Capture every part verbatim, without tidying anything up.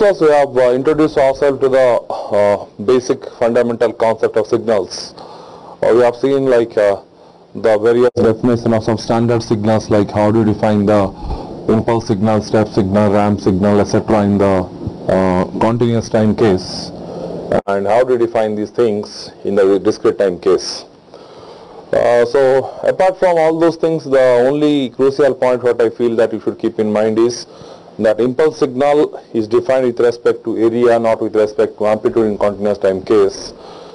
last class we have uh, introduced ourselves to the uh, basic fundamental concept of signals. Uh, we have seen like uh, the various definition of some standard signals, like how do you define the impulse signal, step signal, ramp signal, et cetera in the uh, continuous time case, and how do you define these things in the discrete time case. Uh, so apart from all those things, the only crucial point what I feel that you should keep in mind is that impulse signal is defined with respect to area, not with respect to amplitude in continuous time case,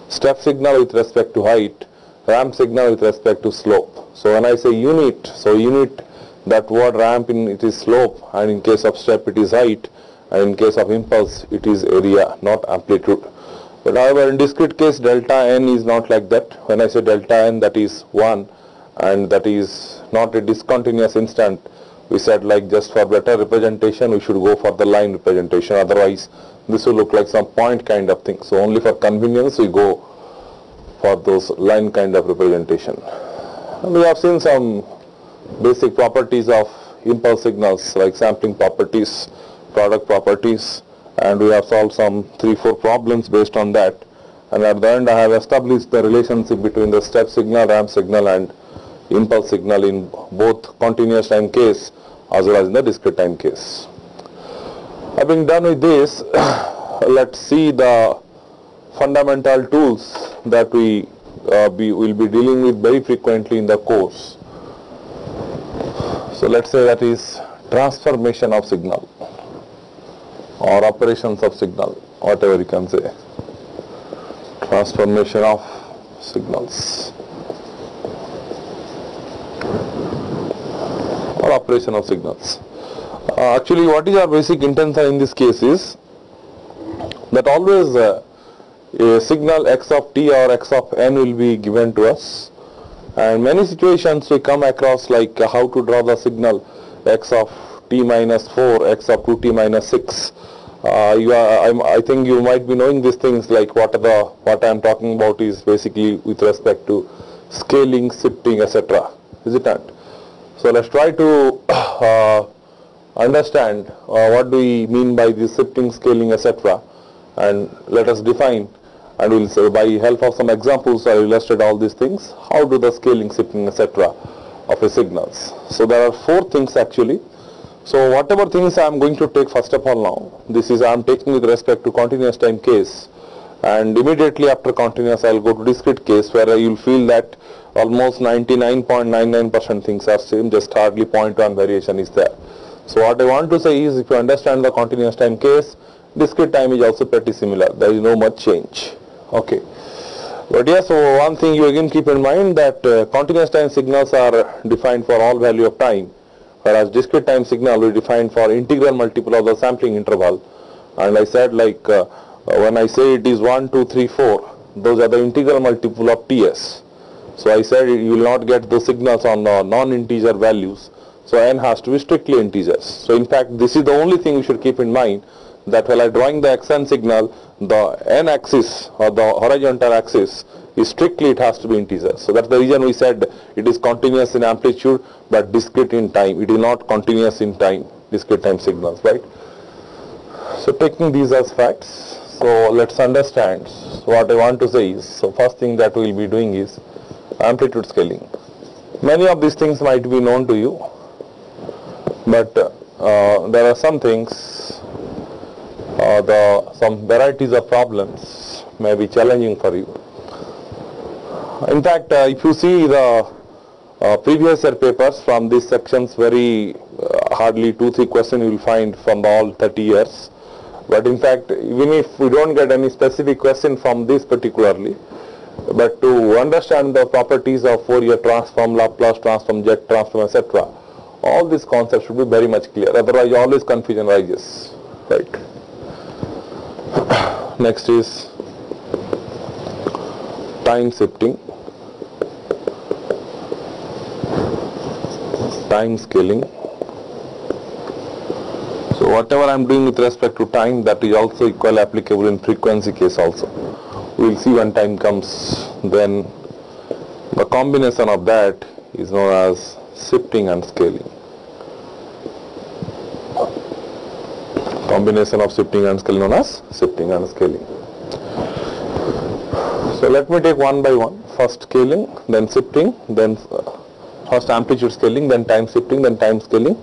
step signal with respect to height, ramp signal with respect to slope. So when I say unit, so unit, that word ramp, in it is slope, and in case of step it is height, and in case of impulse it is area, not amplitude. But however, in discrete case, delta n is not like that. When I say delta n, that is one, and that is not a discontinuous instant. We said, like, just for better representation, we should go for the line representation. Otherwise, this will look like some point kind of thing. So only for convenience, we go for those line kind of representation. And we have seen some basic properties of impulse signals, like sampling properties, product properties. And we have solved some three, four problems based on that. And at the end, I have established the relationship between the step signal, ramp signal, and impulse signal in both continuous time case as well as in the discrete time case. Having done with this, let's see the fundamental tools that we uh, be, will be dealing with very frequently in the course. So let's say that is transformation of signal, or operations of signal, whatever you can say. Transformation of signals or operation of signals. Uh, actually, what is our basic intention in this case is that always uh, a signal x of t or x of n will be given to us, and many situations we come across like uh, how to draw the signal x of t minus four, x of two t minus six. Uh, you are, I'm, I think you might be knowing these things, like what are the what I am talking about is basically with respect to scaling, shifting, et cetera. Is it not? So let's try to uh, understand uh, what do we mean by this shifting, scaling, et cetera. And let us define, and we'll say by help of some examples I illustrate all these things. How do the scaling, shifting, et cetera of a signals? So there are four things actually. So whatever things I am going to take first of all now, this is I am taking with respect to continuous time case, and immediately after continuous I will go to discrete case, where you will feel that almost ninety-nine point nine nine percent things are same, just hardly zero point one variation is there. So what I want to say is, if you understand the continuous time case, discrete time is also pretty similar, there is no much change. Okay. But yes, so one thing you again keep in mind that uh, continuous time signals are defined for all value of time, whereas discrete time signal we define for integral multiple of the sampling interval. And I said, like uh, when I say it is one, two, three, four, those are the integral multiple of Ts. So I said you will not get those signals on uh, non-integer values. So n has to be strictly integers. So in fact, this is the only thing you should keep in mind, that while I drawing the xn signal, the n axis or the horizontal axis is strictly it has to be integer. So that's the reason we said it is continuous in amplitude but discrete in time. It is not continuous in time, discrete time signals, right? So taking these as facts, so let's understand. So what I want to say is, so first thing that we will be doing is amplitude scaling. Many of these things might be known to you, but uh, there are some things, uh, the some varieties of problems may be challenging for you. In fact, uh, if you see the uh, previous year papers from these sections, very uh, hardly two, three questions you will find from the all thirty years. But in fact, even if we don't get any specific question from this particularly, but to understand the properties of Fourier transform, Laplace transform, Z-transform, et cetera, all these concepts should be very much clear. Otherwise, always confusion arises. Right. Next is time shifting, time scaling. So whatever I am doing with respect to time, that is also equally applicable in frequency case also. We will see when time comes, then the combination of that is known as shifting and scaling. combination of shifting and scaling known as shifting and scaling. So let me take one by one. First scaling, then shifting, then uh, first amplitude scaling, then time shifting, then time scaling,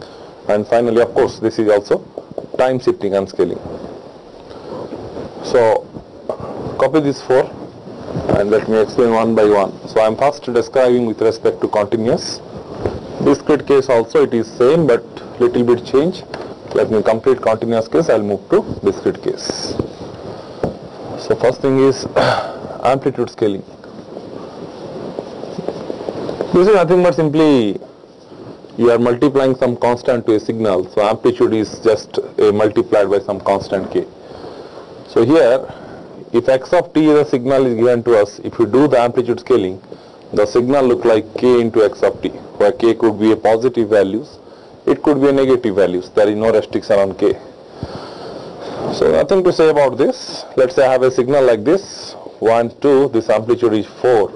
and finally, of course, this is also time shifting and scaling. So copy these four and let me explain one by one. So I am first describing with respect to continuous. Discrete case also it is same but little bit change. Let me complete continuous case, I will move to discrete case. So first thing is amplitude scaling. This is nothing but simply you are multiplying some constant to a signal. So amplitude is just a multiplied by some constant k. So here if x of t is a signal is given to us, if you do the amplitude scaling, the signal look like k into x of t, where k could be a positive values, it could be a negative values, there is no restriction on k. So nothing to say about this. Let's say I have a signal like this, one, two, this amplitude is four,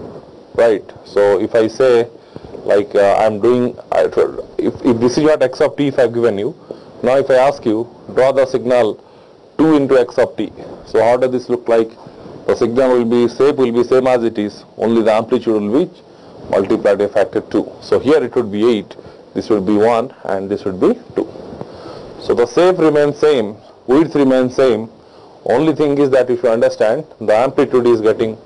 right? So if I say like uh, I am doing, I, if, if this is what x of t if I have given you, now if I ask you draw the signal two into x of t, so how does this look like? The signal will be shape will be same as it is, only the amplitude will be multiplied by factor two. So here it would be eight, this would be one and this would be two. So the shape remains same, width remains same, only thing is that if you understand the amplitude is getting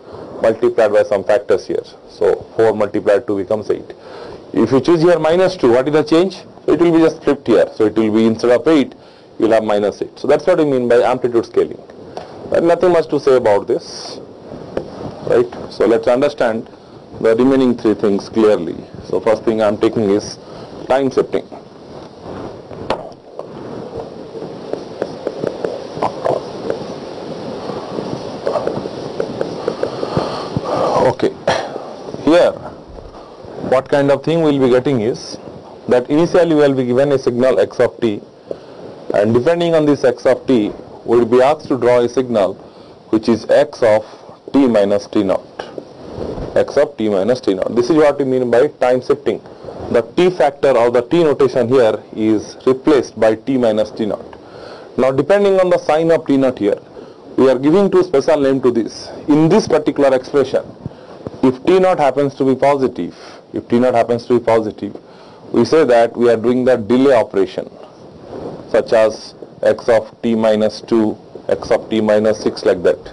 multiplied by some factors here. So four multiplied two becomes eight. If you choose here minus two, what is the change? It will be just flipped here. So it will be instead of eight, you will have minus eight. So that's what I mean by amplitude scaling. But nothing much to say about this, right? So let's understand the remaining three things clearly. So first thing I am taking is time shifting. Okay, here what kind of thing we will be getting is that initially we will be given a signal x of t, and depending on this x of t, we will be asked to draw a signal which is x of t minus t naught. X of t minus t naught. This is what we mean by time shifting. The t factor or the t notation here is replaced by t minus t naught. Now depending on the sign of t naught here, we are giving two special name to this. In this particular expression, if t naught happens to be positive, if t naught happens to be positive, we say that we are doing the delay operation, such as x of t minus two, x of t minus six, like that.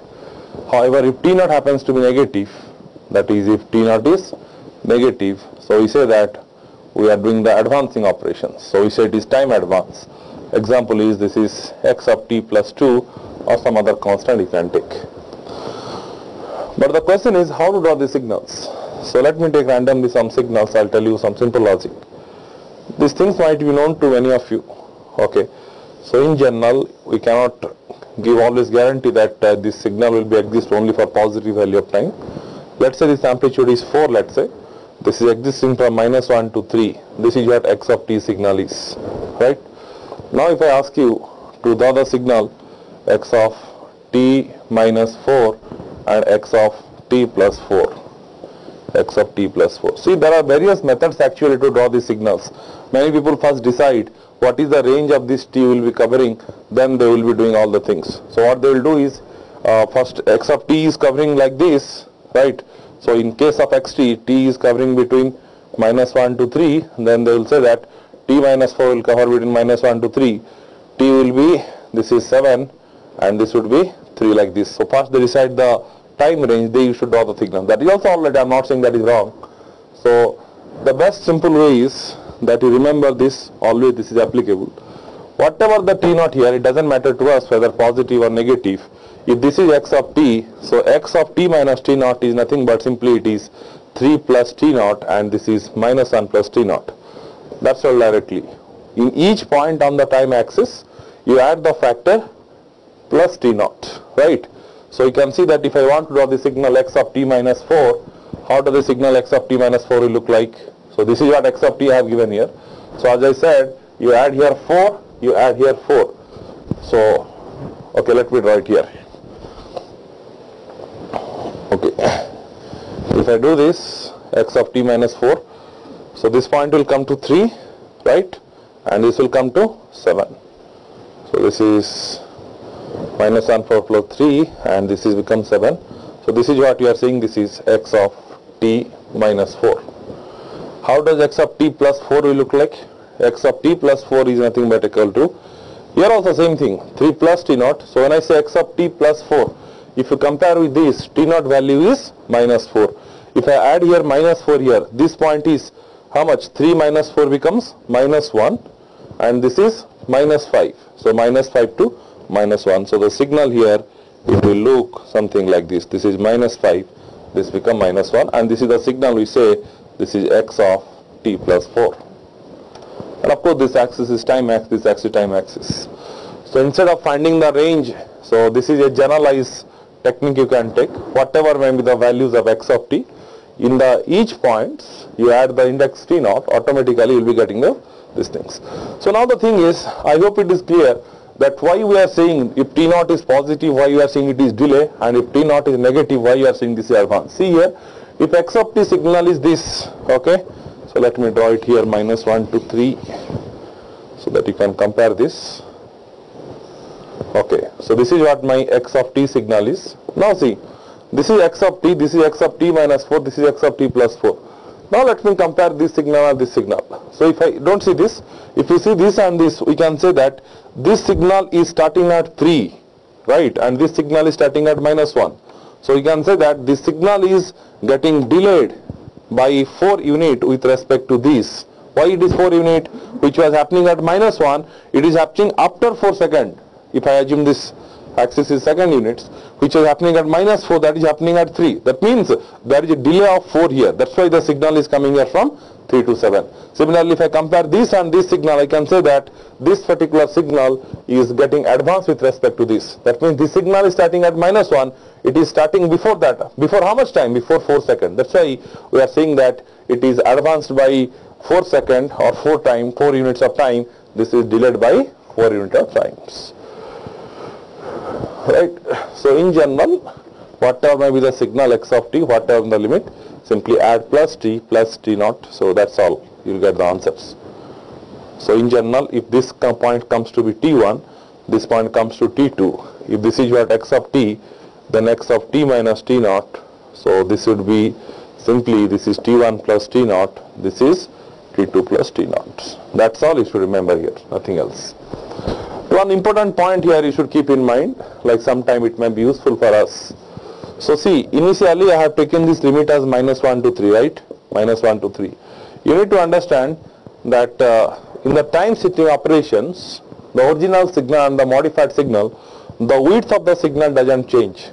However, if t naught happens to be negative, that is if t naught is negative, so we say that we are doing the advancing operations. So we say it is time advance. Example is this is x of t plus two or some other constant you can take. But the question is how to draw the signals. So let me take randomly some signals. I will tell you some simple logic. These things might be known to many of you. Okay. So in general, we cannot give always guarantee that uh, this signal will be exist only for positive value of time. Let's say this amplitude is four, let's say. This is existing from minus one to three. This is what x of t signal is, right? Now if I ask you to draw the signal x of t minus four and x of t plus four. X of t plus four. See, there are various methods actually to draw these signals. Many people first decide what is the range of this t will be covering, then they will be doing all the things. So what they will do is, uh, first x of t is covering like this, right? So in case of xt, t is covering between minus one to three, then they will say that t minus four will cover between minus one to three, t will be, this is seven, and this would be three, like this. So first they decide the time range, they should draw the signal. That is also alright, I am not saying that is wrong. So the best simple way is that you remember this, always this is applicable. Whatever the t naught here, it doesn't matter to us whether positive or negative. If this is x of t, so x of t minus t naught is nothing but simply it is three plus t naught and this is minus one plus t naught. That's all directly. In each point on the time axis, you add the factor plus t naught, right? So you can see that if I want to draw the signal x of t minus four, how does the signal x of t minus four will look like? So this is what x of t I have given here. So as I said, you add here four, you add here four. So, okay, let me draw it here. Okay, if I do this, x of t minus four, so this point will come to three, right? And this will come to seven. So this is minus one for flow three, and this is become seven. So this is what you are saying, this is x of t minus four. How does x of t plus four will look like? X of t plus four is nothing but equal to, here also same thing, three plus t naught. So when I say x of t plus four, if you compare with this, t naught value is minus four. If I add here minus four here, this point is how much? three minus four becomes minus one, and this is minus five. So minus five to minus one. So the signal here, if we look something like this, this is minus five, this become minus one, and this is the signal we say this is x of t plus four. And of course this axis is time axis, this axis time axis. So instead of finding the range, so this is a generalized technique you can take. Whatever may be the values of x of t, in the each points you add the index t naught, automatically you will be getting the these things. So now the thing is, I hope it is clear that why we are saying if t naught is positive, why you are saying it is delay, and if t naught is negative, why you are saying this is advance. See here, if x of t signal is this, okay. So let me draw it here minus one to three so that you can compare this. Okay, so this is what my x of t signal is. Now see, this is x of t, this is x of t minus four, this is x of t plus four. Now let me compare this signal and this signal. So if I don't see this, if you see this and this, we can say that this signal is starting at three, right? And this signal is starting at minus one. So you can say that this signal is getting delayed by four unit with respect to this. Why it is four unit? Which was happening at minus one, it is happening after four second. If I assume this axis is second units, which is happening at minus four, that is happening at three. That means there is a delay of four here. That's why the signal is coming here from three to seven. Similarly, if I compare this and this signal, I can say that this particular signal is getting advanced with respect to this. That means this signal is starting at minus one. It is starting before that. Before how much time? Before four seconds. That's why we are saying that it is advanced by four seconds or four time, four units of time. This is delayed by four units of times. Right. So in general, whatever may be the signal x of t, whatever the limit, simply add plus t plus t naught. So that's all. You will get the answers. So in general, if this point comes to be t one, this point comes to t two. If this is what x of t, then x of t minus t naught. So this would be simply this is t one plus t naught. This is t two plus t naught. That's all you should remember here. Nothing else. One important point here you should keep in mind, like sometime it may be useful for us. So see, initially I have taken this limit as minus one to three, right? Minus one to three. You need to understand that uh, in the time shifting operations, the original signal and the modified signal, the width of the signal doesn't change.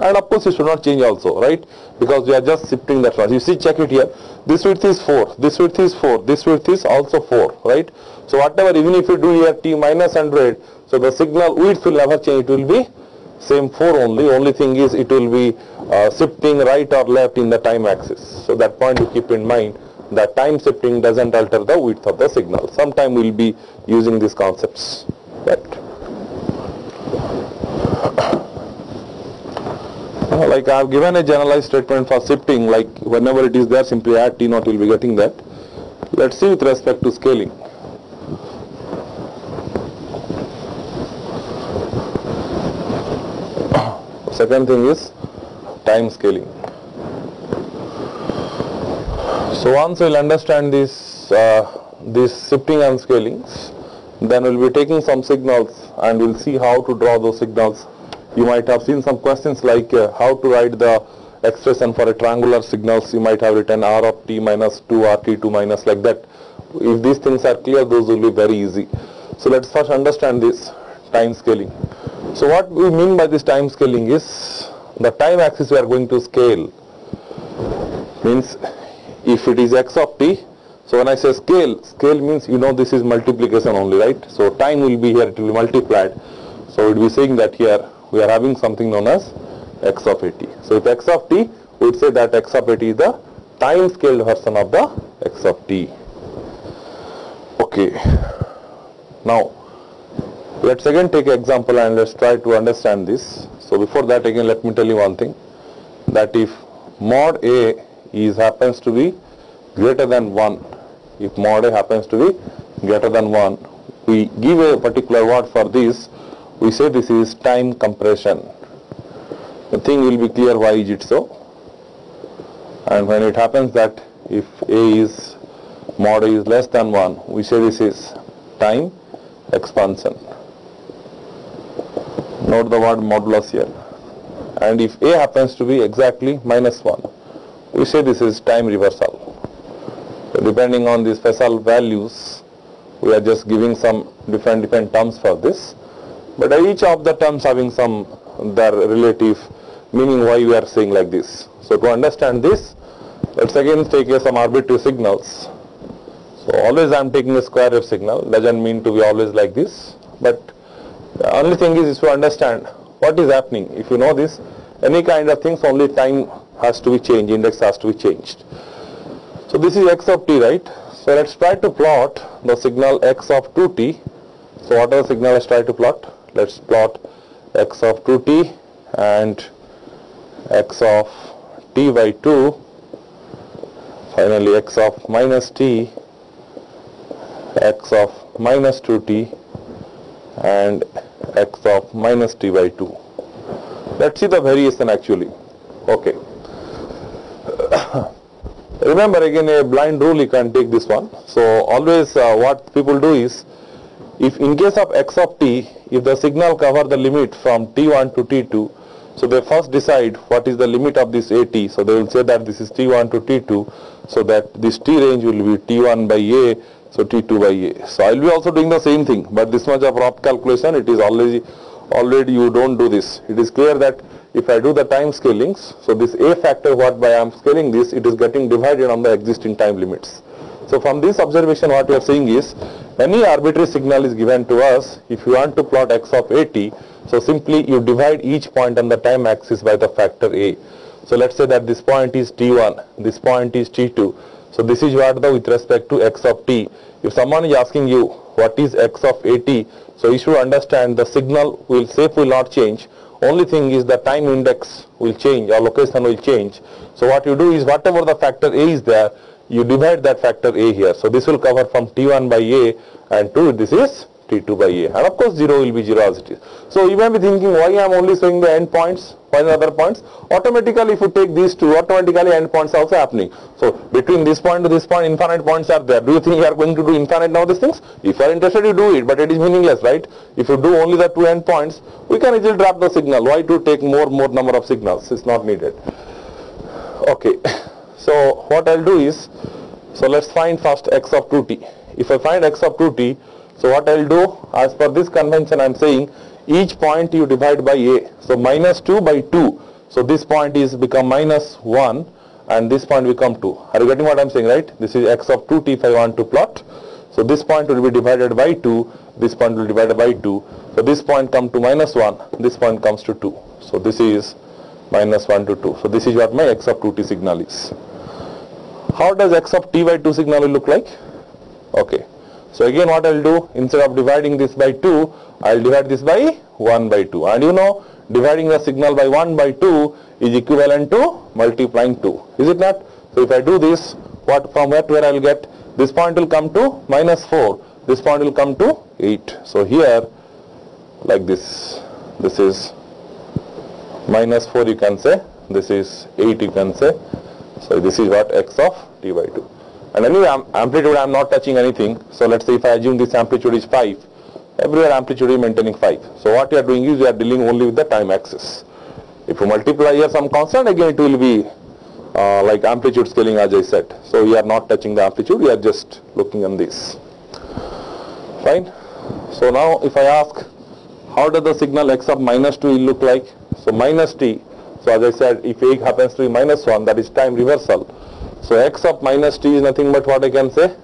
And of course it should not change also, right? Because we are just shifting that one. You see, check it here. This width is four, this width is four, this width is also four, right? So whatever, even if you do here t minus one hundred, so the signal width will never change. It will be same four only. Only thing is it will be uh, shifting right or left in the time axis. So that point you keep in mind, that time shifting doesn't alter the width of the signal. Sometime we will be using these concepts. Right? Like I have given a generalized statement for shifting, like whenever it is there, simply add t naught, you will be getting that. Let's see with respect to scaling. Second thing is time scaling. So once we will understand this, uh, this shifting and scalings, then we will be taking some signals and we will see how to draw those signals. You might have seen some questions like uh, how to write the expression for a triangular signals. You might have written r of t minus two or t two minus, like that. If these things are clear, those will be very easy. So let's first understand this time scaling. So what we mean by this time scaling is the time axis we are going to scale. Means if it is x of t, so when I say scale, scale means you know this is multiplication only, right? So time will be here, it will be multiplied. So we will be saying that here we are having something known as x of t. So if x of t, we would say that x of t is the time scaled version of the x of t. Okay. Now let's again take an example and let's try to understand this. So before that, again let me tell you one thing, that if mod a is happens to be greater than one, if mod a happens to be greater than one, we give a particular word for this, we say this is time compression. The thing will be clear why is it so. And when it happens that if A is mod A is less than one, we say this is time expansion. Note the word modulus here. And if A happens to be exactly minus one, we say this is time reversal. So depending on these special values, we are just giving some different different terms for this. But each of the terms having some their relative meaning why we are saying like this. So to understand this, let's again take uh, some arbitrary signals. So always I am taking a square wave signal. Doesn't mean to be always like this. But the only thing is, is to understand what is happening. If you know this, any kind of things, only time has to be changed, index has to be changed. So this is x of t, right? So let's try to plot the signal x of two t. So what are the signal let's try to plot? Let's plot x of two t and x of t by two. Finally, x of minus t, x of minus two t and x of minus t by two. Let's see the variation actually. Okay. Remember again a blind rule, you can take this one. So always uh, what people do is, if in case of x of t, if the signal cover the limit from t one to t two, so they first decide what is the limit of this A T. So they will say that this is t one to t two, so that this t range will be t one by a, so t two by a. So I will be also doing the same thing, but this much of rough calculation, it is already, already you don't do this. It is clear that if I do the time scalings, so this a factor what by I am scaling this, it is getting divided on the existing time limits. So from this observation what we are saying is, any arbitrary signal is given to us, if you want to plot x of a t, so simply you divide each point on the time axis by the factor a. So let's say that this point is t one, this point is t two. So this is what the with respect to x of t. If someone is asking you what is x of a t, so you should understand the signal will safe will not change. Only thing is the time index will change or location will change. So what you do is whatever the factor a is there, you divide that factor a here. So this will cover from t one by a and two this is t two by a, and of course zero will be zero as it is. So you may be thinking why I am only showing the end points, why the other points? Automatically if you take these two, automatically end points are also happening. So between this point to this point infinite points are there. Do you think you are going to do infinite now these things? If you are interested you do it, but it is meaningless, right? If you do only the two end points, we can easily drop the signal. Why to take more more number of signals? It's not needed. Okay. So what I'll do is, so let's find first x of two t. If I find x of two t, so what I'll do, as per this convention I'm saying, each point you divide by a. So minus two by two. So this point is become minus one and this point become two. Are you getting what I'm saying, right? This is x of two t if I want to plot. So this point will be divided by two. This point will be divided by two. So this point comes to minus one. This point comes to two. So this is minus one to two. So this is what my x of two t signal is. How does x of t by two signal will look like? Okay. So again what I will do, instead of dividing this by two, I will divide this by one by two. And you know, dividing the signal by one by two is equivalent to multiplying two. Is it not? So if I do this, what from where to where I will get? This point will come to minus four. This point will come to eight. So here, like this, this is minus four you can say. This is eight you can say. So this is what x of t by two. And anyway, amplitude I am not touching anything. So let's say if I assume this amplitude is five, everywhere amplitude is maintaining five. So what you are doing is you are dealing only with the time axis. If you multiply here some constant, again it will be uh, like amplitude scaling as I said. So we are not touching the amplitude, we are just looking on this. Fine. So now if I ask, how does the signal x of minus two will look like? So minus t. So as I said, if a happens to be minus one, that is time reversal. So x of minus t is nothing but what I can say.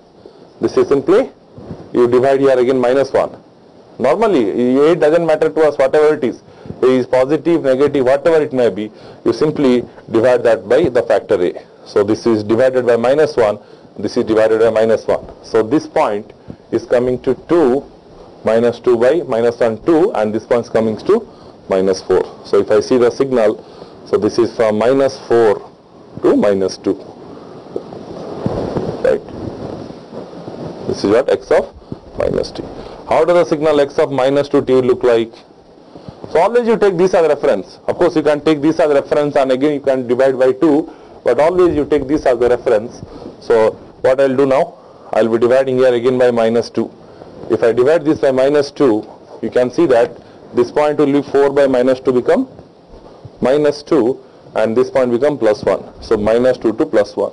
This is simply, you divide here again minus one. Normally, a doesn't matter to us whatever it is. A is positive, negative, whatever it may be. You simply divide that by the factor a. So this is divided by minus one. This is divided by minus one. So this point is coming to two, minus two by minus one, two. And this point is coming to minus four. So if I see the signal, so this is from minus four to minus two. Right. This is what x of minus t. How does the signal x of minus two t look like? So always you take these as reference. Of course you can take these as reference and again you can divide by two, but always you take these as the reference. So what I will do now, I will be dividing here again by minus two. If I divide this by minus two, you can see that this point will be four by minus two become minus two, and this point become plus one. So minus two to plus one.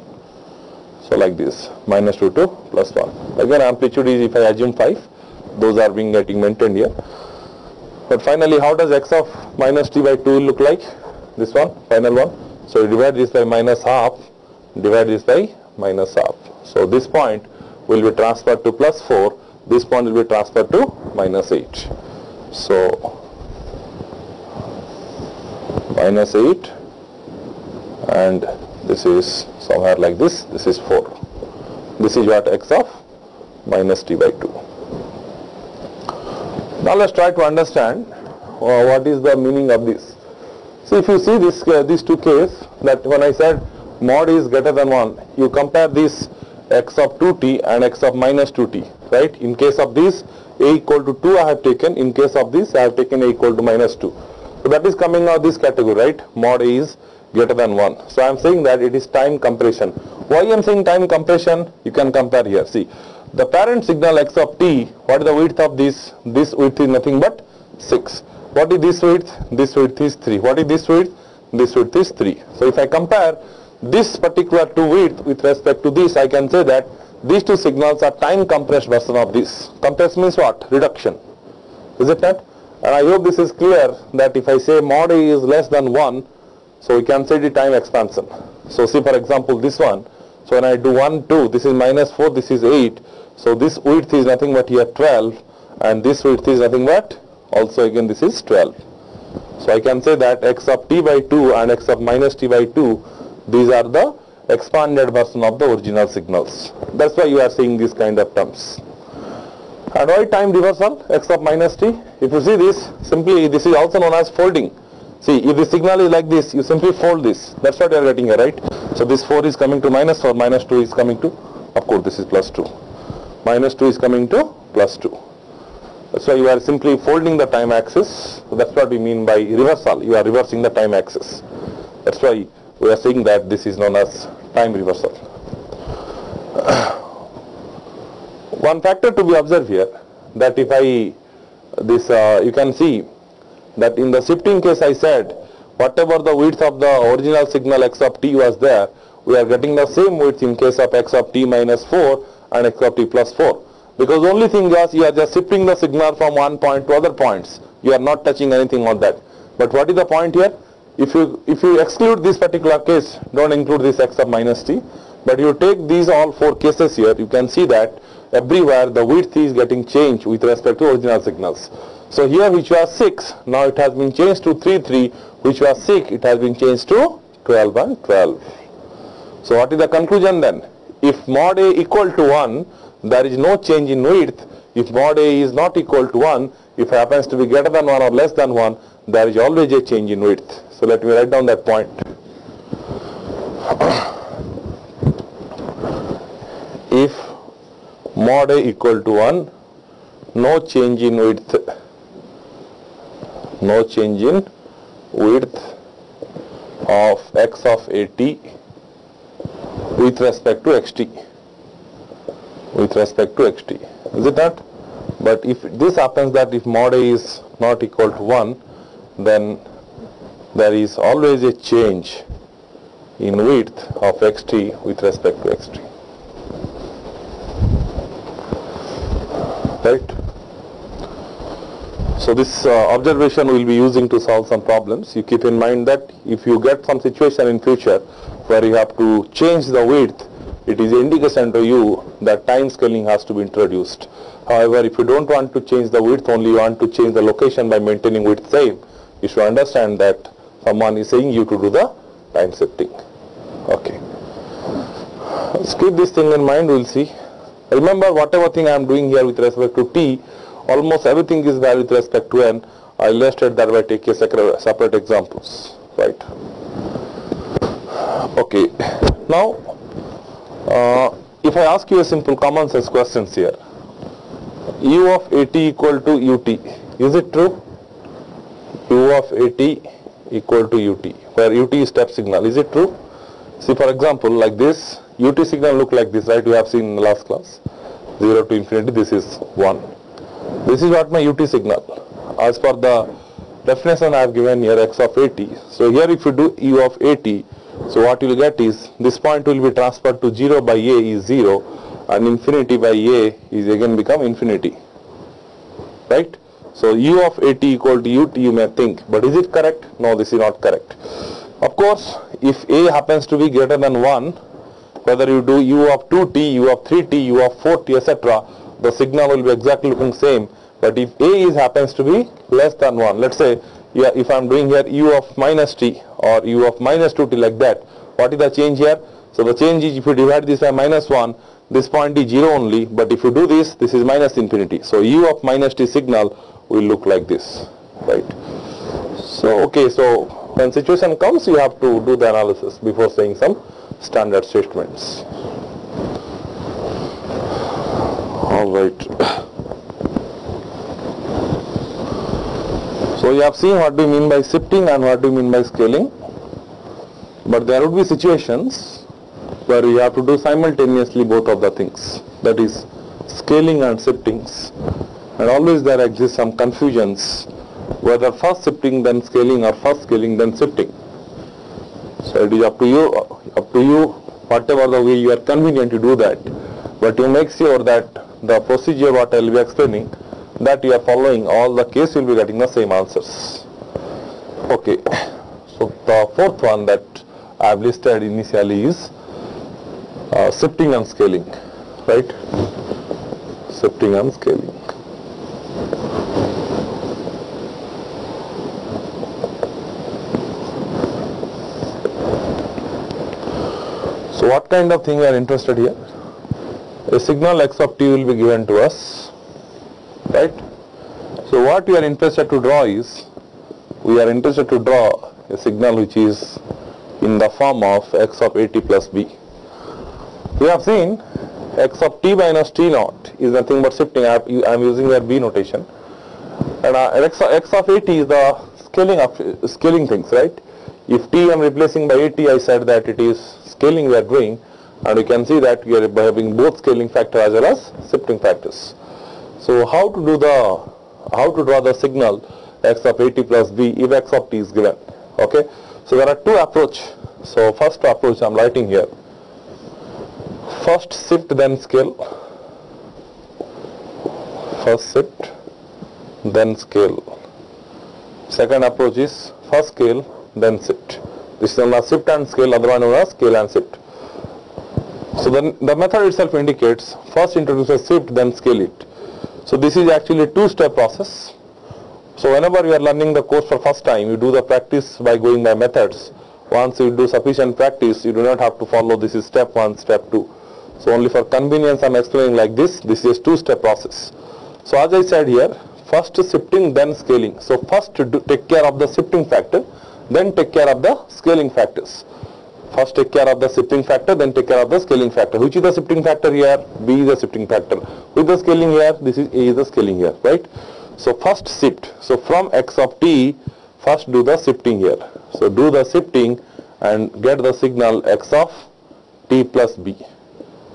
So like this, minus two to plus one. Again amplitude is, if I assume five, those are being getting maintained here. But finally, how does x of minus t by two look like? This one, final one. So you divide this by minus half, divide this by minus half. So this point will be transferred to plus four, this point will be transferred to minus eight. So minus eight, and this is somewhere like this, this is four. This is what x of minus t by two. Now let's try to understand uh, what is the meaning of this. So if you see this, uh, these two cases, that when I said mod is greater than one, you compare this x of two t and x of minus two t, right? In case of this, a equal to two I have taken, in case of this I have taken a equal to minus two. So that is coming out of this category, right? Mod a is greater than one. So I am saying that it is time compression. Why I am saying time compression? You can compare here, see. The parent signal x of t, what is the width of this? This width is nothing but six. What is this width? This width is three. What is this width? This width is three. So if I compare this particular two width with respect to this, I can say that these two signals are time compressed version of this. Compressed means what? Reduction. Is it not? And I hope this is clear that if I say mod a is less than one, so we can say the time expansion. So see, for example, this one. So when I do one, two, this is minus four, this is eight. So this width is nothing but here twelve, and this width is nothing but, also again this is twelve. So I can say that x of t by two and x of minus t by two, these are the expanded version of the original signals. That's why you are seeing these kind of terms. And why time reversal, x of minus t? If you see this, simply this is also known as folding. See, if the signal is like this, you simply fold this. That's what you are getting here, right? So this four is coming to minus four, minus two is coming to, of course this is plus two. Minus two is coming to plus two. That's why you are simply folding the time axis. So that's what we mean by reversal. You are reversing the time axis. That's why we are saying that this is known as time reversal. One factor to be observed here, that if I, this uh, you can see that in the shifting case I said whatever the width of the original signal x of t was there, we are getting the same width in case of x of t minus four and x of t plus four. Because the only thing is you are just shifting the signal from one point to other points. You are not touching anything on that. But what is the point here? If you if you exclude this particular case, don't include this x of minus t, but you take these all four cases here, you can see that everywhere the width is getting changed with respect to original signals. So here which was six, now it has been changed to three, three, which was six, it has been changed to twelve and twelve. So what is the conclusion then? If mod a equal to one, there is no change in width. If mod a is not equal to one, if it happens to be greater than one or less than one, there is always a change in width. So let me write down that point. If mod a equal to one, no change in width, no change in width of x of a t with respect to xt, with respect to xt, is it not? But if this happens, that if mod a is not equal to one, then there is always a change in width of xt with respect to xt, right? So this uh, observation we will be using to solve some problems. You keep in mind that if you get some situation in future where you have to change the width, it is indication to you that time scaling has to be introduced. However, if you don't want to change the width, only you want to change the location by maintaining width same, you should understand that someone is saying you to do the time shifting. Okay. Let's keep this thing in mind, we'll see. Remember, whatever thing I am doing here with respect to t, almost everything is there with respect to n. I illustrate that by taking separate examples. Right. Okay. Now, Uh, if I ask you a simple common sense questions here, u of at equal to ut. Is it true? U of at equal to ut, where ut is step signal. Is it true? See, for example, like this, ut signal look like this, right? You have seen in the last class, zero to infinity, this is one. This is what my ut signal. As per the definition I have given here, x of at. So here if you do u of at, so what you will get is, this point will be transferred to zero by a is zero, and infinity by a is again become infinity. Right? So u of at equal to ut, you may think, but is it correct? No, this is not correct. Of course, if a happens to be greater than one, whether you do u of two t, u of three t, u of four t, et cetera, the signal will be exactly looking same. But if a is happens to be less than one, let's say, yeah, if I am doing here u of minus t or u of minus two t like that, what is the change here? So the change is, if you divide this by minus one, this point is zero only, but if you do this, this is minus infinity. So u of minus t signal will look like this, right? So, okay, so when situation comes, you have to do the analysis before saying some standard statements. All right. So you have seen what do you mean by shifting and what do you mean by scaling. But there would be situations where you have to do simultaneously both of the things. That is scaling and shiftings. And always there exists some confusions, whether first shifting then scaling or first scaling then shifting. So it is up to you, up to you, whatever the way you are convenient to do that. But you make sure that the procedure what I will be explaining, that you are following, all the case you will be getting the same answers. Okay, so the fourth one that I have listed initially is uh, shifting and scaling, right? Shifting and scaling. So what kind of thing we are interested here? A signal x of t will be given to us. Right? So what we are interested to draw is, we are interested to draw a signal which is in the form of x of at plus b. We have seen x of t minus t naught is nothing but shifting. I am using that b notation. And uh, x, of, x of at is the scaling of uh, scaling things, right? If t I am replacing by at, I said that it is scaling we are doing. And you can see that we are having both scaling factor as well as shifting factors. So how to do the, how to draw the signal x of at plus b if x of t is given, okay? So there are two approach. So first approach I am writing here. First shift then scale. First shift then scale. Second approach is first scale then shift. This is known as shift and scale, other one known as scale and shift. So then the method itself indicates, first introduces shift then scale it. So this is actually a two-step process. So whenever you are learning the course for first time, you do the practice by going by methods. Once you do sufficient practice, you do not have to follow this is step one, step two. So only for convenience I am explaining like this. This is a two-step process. So as I said here, first shifting, then scaling. So first do, take care of the shifting factor, then take care of the scaling factors. First take care of the shifting factor, then take care of the scaling factor. Which is the shifting factor here? B is the shifting factor. With the scaling here, this is A is the scaling here, right? So first shift. So from x of t, first do the shifting here. So do the shifting and get the signal x of t plus b.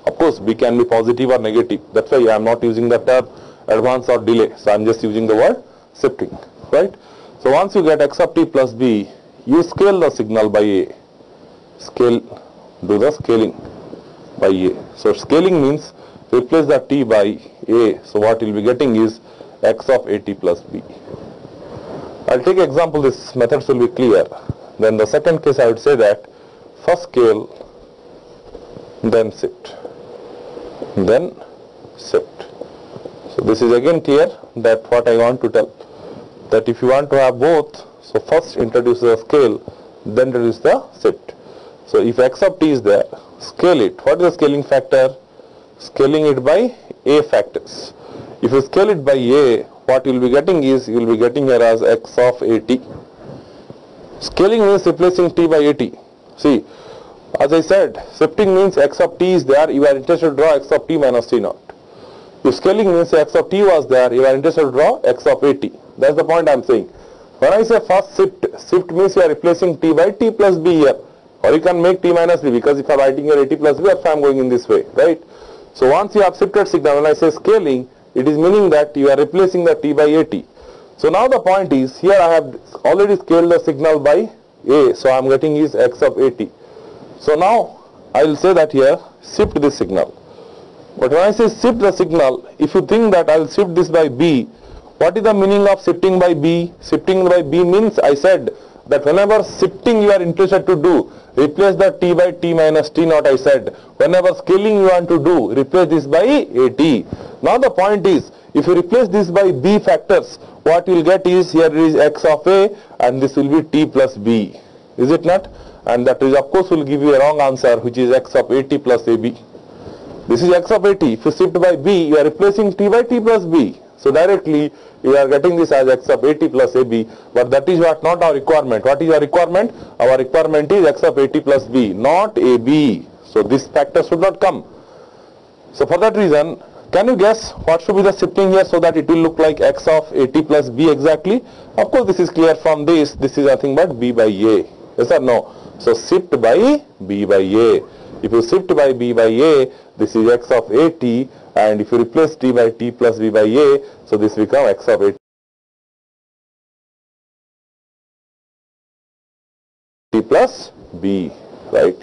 Of course, b can be positive or negative. That's why I am not using the term advance or delay. So I am just using the word shifting, right? So once you get x of t plus b, you scale the signal by A. Scale, do the scaling by A. So scaling means replace the t by A. So what you'll be getting is x of at plus b. I'll take example, this methods will be clear. Then the second case I would say that first scale, then shift, then shift. So this is again clear that what I want to tell. That if you want to have both, so first introduce the scale, then introduce the shift. So if x of t is there, scale it. What is the scaling factor? Scaling it by A factors. If you scale it by A, what you will be getting is, you will be getting here as x of at. Scaling means replacing t by at. See, as I said, shifting means x of t is there, you are interested to draw x of t minus t naught. If scaling means x of t was there, you are interested to draw x of a t. That's the point I am saying. When I say first shift, shift means you are replacing t by t plus b here. Or you can make t minus b, because if I am writing here a t plus b, if I am going in this way, right? So once you have shifted sigma, when I say scaling, it is meaning that you are replacing the t by a t. So now the point is, here I have already scaled the signal by a, so I am getting is x of a t. So now I will say that here, shift this signal. But when I say shift the signal, if you think that I will shift this by b, what is the meaning of shifting by b? Shifting by b means, I said that whenever shifting you are interested to do, replace the t by t minus t naught I said. Whenever scaling you want to do, replace this by a t. Now the point is, if you replace this by b factors, what you will get is, here is x of a and this will be t plus b. Is it not? And that is of course will give you a wrong answer, which is x of a t plus a b. This is x of a t. If you shift by b, you are replacing t by t plus b. So directly you are getting this as x of a t plus a b. But that is what not our requirement. What is our requirement? Our requirement is x of a t plus b, not a b. So this factor should not come. So for that reason, can you guess what should be the shifting here so that it will look like x of a t plus b exactly? Of course this is clear from this. This is nothing but b by a. Yes or no? So shift by b by a. If you shift by b by a, this is x of a t, and if you replace t by t plus b by a, so this becomes x of a t plus b, right?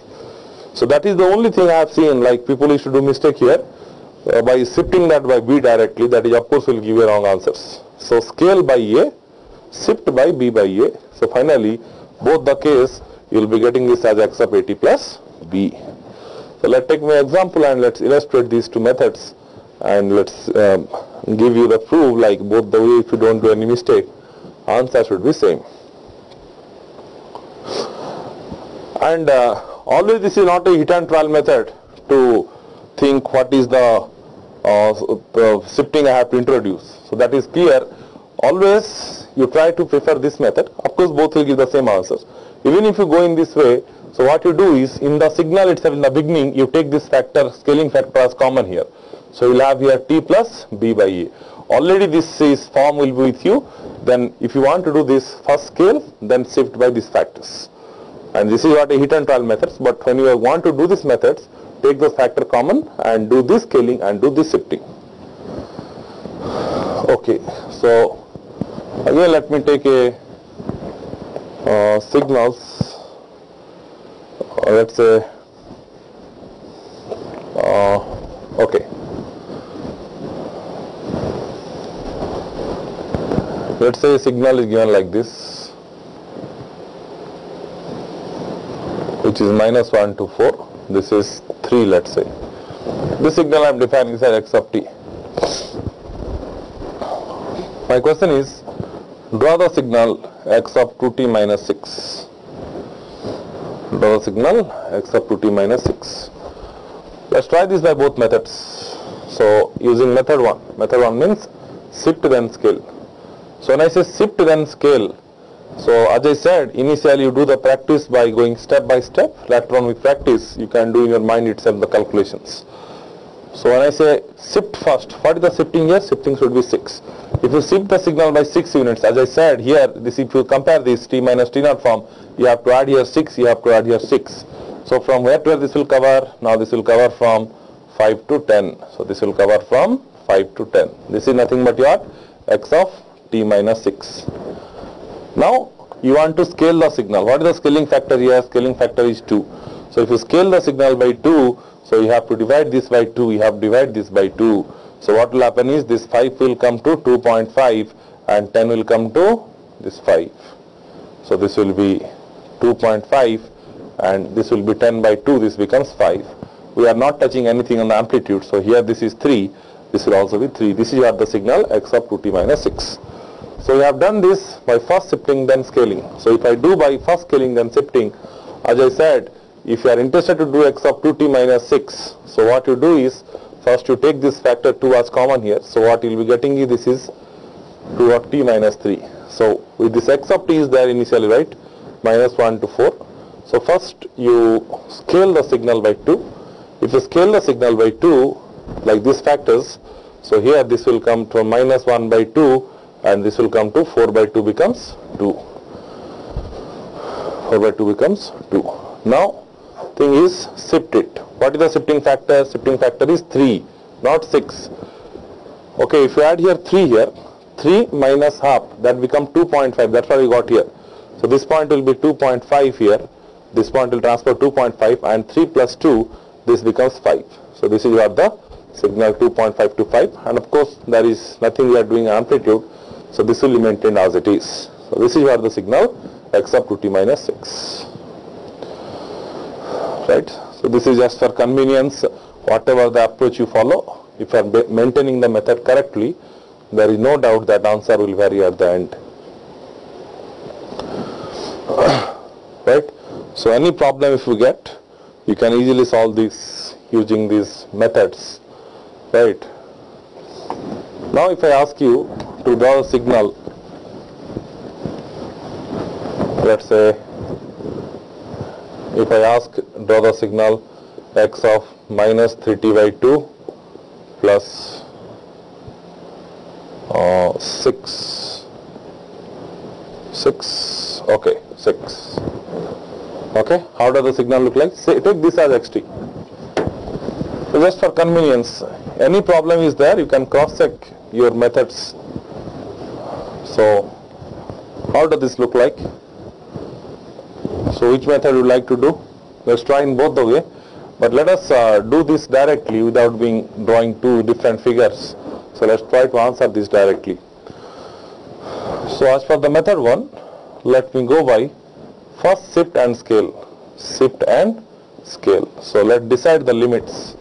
So that is the only thing I have seen, like people used to do mistake here, uh, by shifting that by b directly, that is of course will give you wrong answers. So scale by a, shift by b by a, so finally both the case you will be getting this as x of a t plus b. So let's take my example and let's illustrate these two methods, and let's um, give you the proof, like both the way if you don't do any mistake, answer should be same. And uh, always this is not a hit and trial method to think what is the uh, shifting I have to introduce. So that is clear. Always you try to prefer this method. Of course both will give the same answers. Even if you go in this way, so what you do is, in the signal itself, in the beginning, you take this factor, scaling factor as common here. So you'll have here t plus b by a. Already this is form will be with you. Then if you want to do this, first scale, then shift by these factors. And this is what a hit and trial methods. But when you want to do these methods, take the factor common and do this scaling and do this shifting. Okay. So again, let me take a uh, signals. Uh, let's say uh, okay, let's say signal is given like this, which is minus one to four. This is three, let's say. This signal I am defining as x of t. My question is, draw the signal x of two t minus six. Draw the signal x of two t minus six. Let's try this by both methods. So using method one. Method one means shift then scale. So when I say shift then scale, so as I said, initially you do the practice by going step by step. Later on with practice, you can do in your mind itself the calculations. So when I say shift first, what is the shifting here? Shifting should be six. If you shift the signal by six units, as I said here, this if you compare this t minus t naught form, you have to add here six, you have to add here six. So from where to where this will cover? Now this will cover from five to ten. So this will cover from five to ten. This is nothing but your x of t minus six. Now you want to scale the signal. What is the scaling factor here? Scaling factor is two. So if you scale the signal by two, so you have to divide this by two, you have to divide this by two. So what will happen is, this five will come to two point five and ten will come to this five. So this will be two point five and this will be ten by two, this becomes five. We are not touching anything on the amplitude, so here this is three, this will also be three. This is what the signal x of two t minus six. So we have done this by first shifting then scaling. So if I do by first scaling then shifting, as I said, if you are interested to do x of two t minus six, so what you do is, first you take this factor two as common here. So what you will be getting is, this is two of t minus three. So with this x of t is there initially, right? Minus one to four. So first you scale the signal by two. If you scale the signal by two, like these factors, So here this will come from minus one by two, and this will come to four by two becomes two. four by two becomes two. Now thing is, shift it. What is the shifting factor? Shifting factor is three, not six. Okay, if you add here three here, three minus half, that becomes two point five. That's what we got here. So this point will be two point five here. This point will transfer two point five, and three plus two, this becomes five. So this is what the signal two point five two five, and of course there is nothing we are doing amplitude, so this will be maintained as it is. So this is what the signal x up to t minus six. Right? So this is just for convenience. Whatever the approach you follow, if you are maintaining the method correctly, there is no doubt that answer will vary at the end. Right? So any problem if you get, you can easily solve this using these methods. Right? Now if I ask you to draw a signal, let's say if I ask draw the signal x of minus three t by two plus uh, six, six, okay, six. Okay, how does the signal look like? Say, take this as xt. So just for convenience, any problem is there, you can cross-check your methods. So how does this look like? So which method you would like to do? Let's try in both the way, but let us uh, do this directly without being drawing two different figures. So let's try to answer this directly. So as for the method one, let me go by first shift and scale, shift and scale. So let's decide the limits.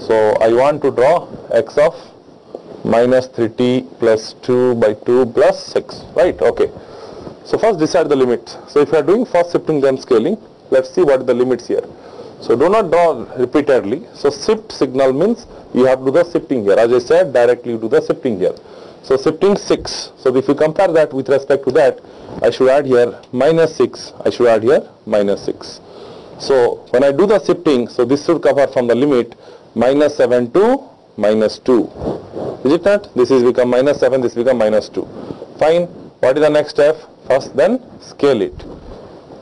So I want to draw x of minus three t plus two by two plus six, right? Okay. So first decide the limits. So if you are doing first shifting then scaling, let's see what are the limits here. So do not draw repeatedly. So shift signal means you have to do the shifting here. As I said, directly you do the shifting here. So shifting six. So if you compare that with respect to that, I should add here minus six. I should add here minus six. So when I do the shifting, so this should cover from the limit minus seven to minus two. Is it not? This is become minus seven, this become minus two. Fine. What is the next step? First then scale it.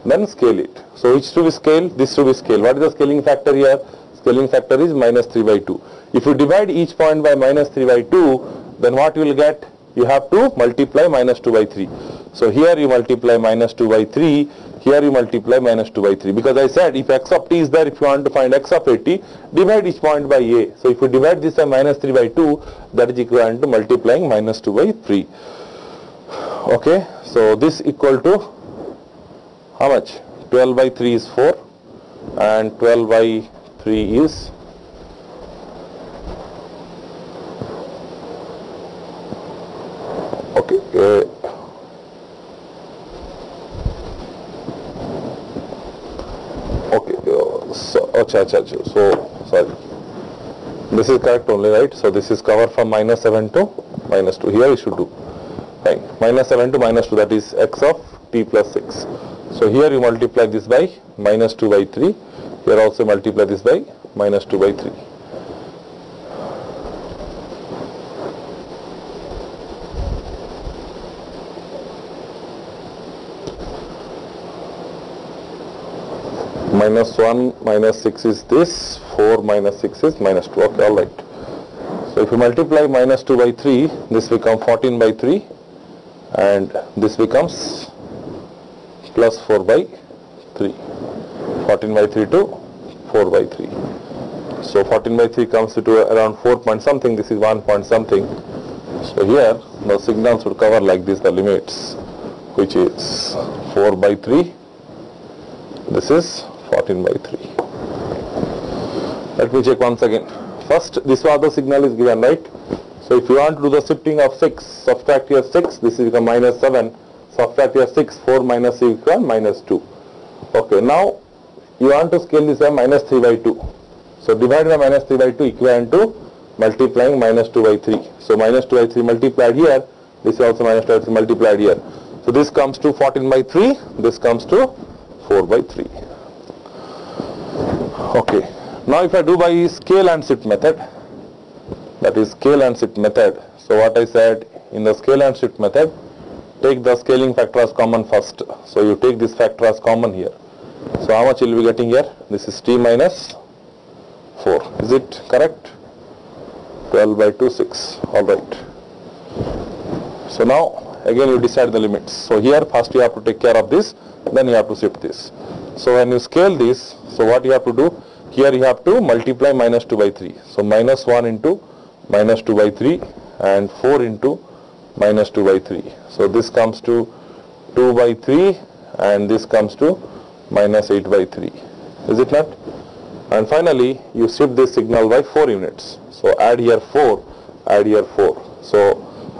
Then scale it. So which should be scale? This should be scale. What is the scaling factor here? Scaling factor is minus three by two. If you divide each point by minus three by two, then what you will get? You have to multiply minus two by three. So here you multiply minus two by three. Here you multiply minus two by three. Because I said if x of t is there, if you want to find x of eighty, divide each point by a. So if you divide this by minus three by two, that is equivalent to multiplying minus two by three. Okay. So this equal to how much? twelve by three is four, and twelve by three is okay. Uh, okay. Uh, so, acha, acha, acha. So sorry. This is correct only, right? So this is covered from minus seven to minus two. Here you should do right. Minus seven to minus two. That is x of t plus six. So here you multiply this by minus two by three. Here also multiply this by minus two by three. Minus one minus six is this. four minus six is minus two. Okay, alright. So if you multiply minus two by three, this becomes fourteen by three. And this becomes plus four by three. fourteen by three to four by three. So fourteen by three comes to around four point something. This is one point something. So here the signals would cover like this the limits, which is four by three. This is fourteen by three. Let me check once again. First, this was the signal is given, right? So if you want to do the shifting of six, subtract here six, this is become minus seven. Subtract here six, four minus three equal minus two. Okay, now you want to scale this by minus three by two. So divide by minus three by two equivalent to multiplying minus two by three. So minus two by three multiplied here, this is also minus two by three multiplied here. So this comes to fourteen by three, this comes to four by three. Okay, now if I do by scale and shift method, that is scale and shift method. So what I said, in the scale and shift method, take the scaling factor as common first. So you take this factor as common here. So how much will be getting here? This is t minus four. Is it correct? twelve by two, six. All right. So now again you decide the limits. So here first you have to take care of this, then you have to shift this. So when you scale this, so what you have to do? Here you have to multiply minus two by three. So minus one into minus two by three and four into minus two by three. So this comes to two by three and this comes to minus eight by three. Is it not? And finally you shift this signal by four units. So add here four, add here four. So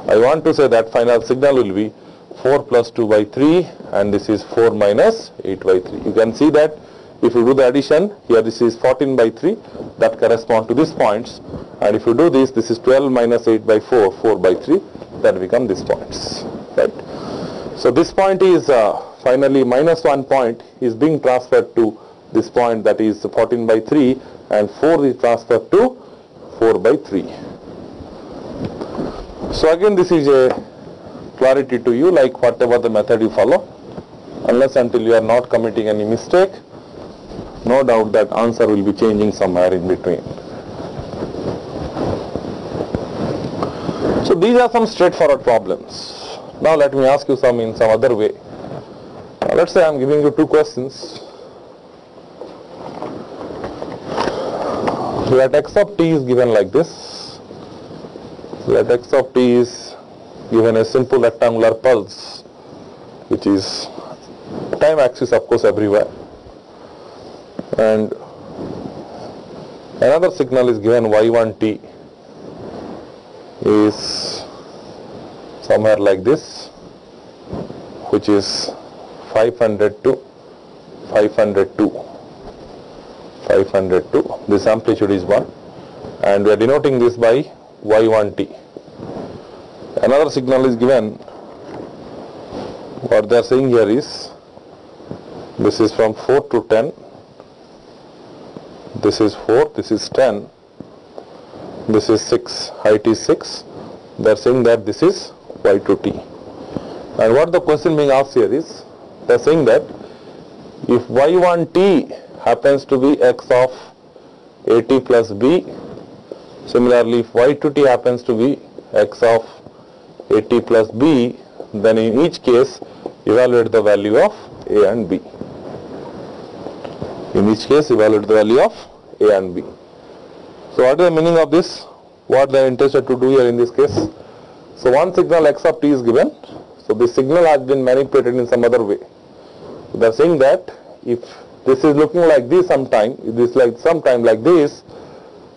I want to say that final signal will be four plus two by three and this is four minus eight by three. You can see that if you do the addition here, this is fourteen by three, that corresponds to these points, and if you do this, this is twelve minus eight by four, four by three, that become these points, right? So this point is uh, finally minus one point is being transferred to this point, that is fourteen by three, and four is transferred to four by three. So again this is a clarity to you, like whatever the method you follow, unless until you are not committing any mistake, no doubt that answer will be changing somewhere in between. So these are some straightforward problems. Now let me ask you some in some other way. Now let's say I am giving you two questions. Let x of t is given like this. Let x of t is given a simple rectangular pulse, which is time axis of course everywhere. And another signal is given, y one t is somewhere like this, which is five hundred to five hundred two, five hundred two. This amplitude is one, and we are denoting this by y one t. Another signal is given. What they are saying here is, this is from four to ten. This is four, this is ten, this is six, height is six. They are saying that this is y two t. And what the question being asked here is, they are saying that if y one t happens to be x of at plus b, similarly if y two t happens to be x of at plus b, then in each case evaluate the value of a and b. In each case evaluate the value of a and b. So what is the meaning of this? What they are interested to do here in this case? So one signal x of t is given. So this signal has been manipulated in some other way. They are saying that if this is looking like this sometime, this like sometime like this,